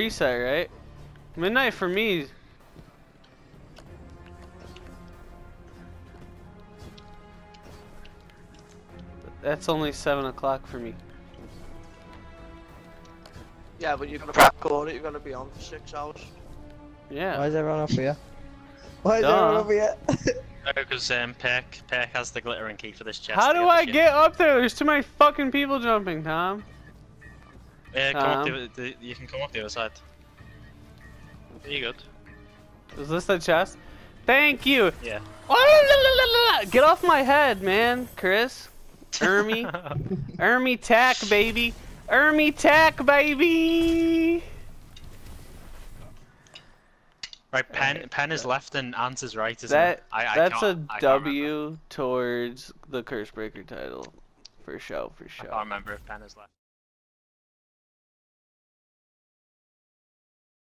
Reset, right? Midnight for me. That's only 7 o'clock for me. Yeah, but you're gonna record it. You're gonna be on for 6 hours. Yeah. Why is everyone up here? Why is everyone up here? No, because Peck has the glittering key for this chest. How do I get up there? There's too many fucking people jumping, Tom. Yeah, come up the, you can come up the other side. There you go. Is this the chest? Thank you. Yeah. Oh, la, la, la, la. Get off my head, man, Chris. Ermy, Ermy tack, baby. Ermy tack, baby. Right, Pen is left and Ants is right, isn't it? That's a W towards the Cursebreaker title, for sure. I can't remember if Pen is left.